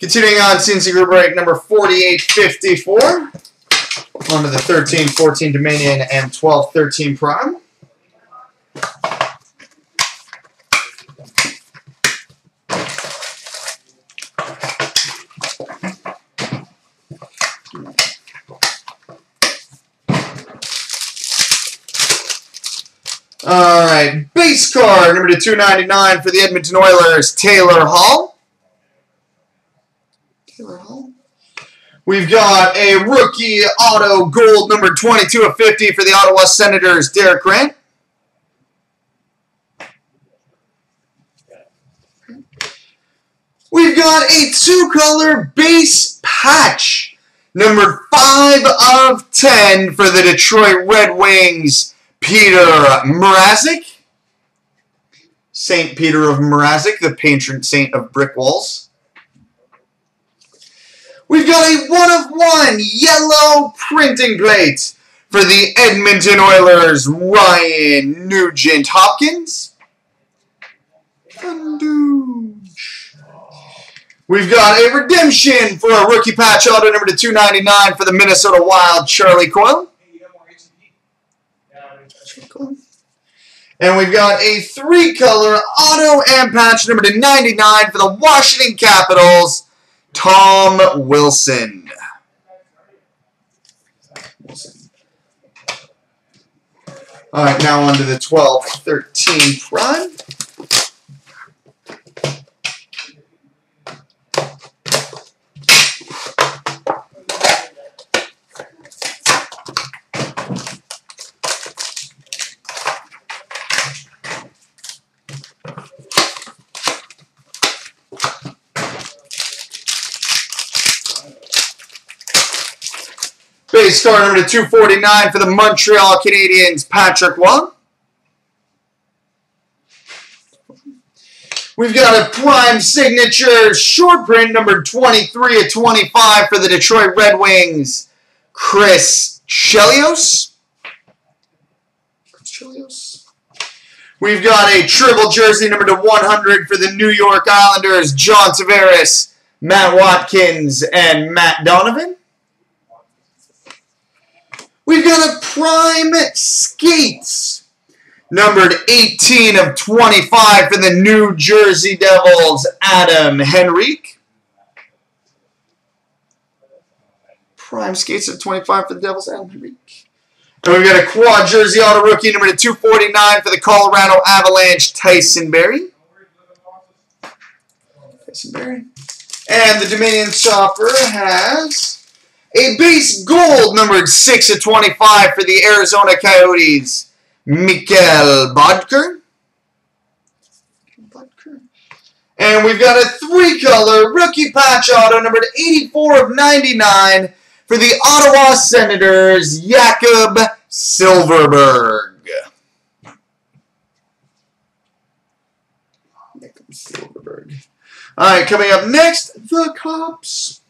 Continuing on, CNC group break number 4854. On to the 13-14 Dominion and 12-13 Prime. All right, base card number /299 for the Edmonton Oilers, Taylor Hall. Taylor Hall. We've got a rookie auto gold number 22/50 for the Ottawa Senators, Derek Grant. We've got a two-color base patch number 5/10 for the Detroit Red Wings, Peter Mrazek, St. Peter of Mrazek, the patron saint of brick walls. We've got a 1/1 yellow printing plate for the Edmonton Oilers, Ryan Nugent Hopkins. We've got a redemption for a rookie patch auto number /299 for the Minnesota Wild, Charlie Coyle. And we've got a three-color auto and patch number /99 for the Washington Capitals, Tom Wilson. All right, now on to the 12-13 Prime. Base card number /249 for the Montreal Canadiens, Patrick Wong. We've got a Prime signature short print number 23/25 for the Detroit Red Wings, Chris Chelios. We've got a triple jersey number /100 for the New York Islanders, John Tavares, Matt Watkins, and Matt Donovan. We've got a Prime skates, numbered 18/25 for the New Jersey Devils, Adam Henrique. Prime skates of 25 for the Devils, Adam Henrique. And we've got a quad jersey auto rookie, number /249 for the Colorado Avalanche, Tyson Berry. And the Dominion Chopper has a base gold numbered 6/25 for the Arizona Coyotes, Mikael Bodker. And we've got a three-color rookie patch auto numbered 84/99 for the Ottawa Senators, Jakob Silverberg. All right, coming up next, the Cops.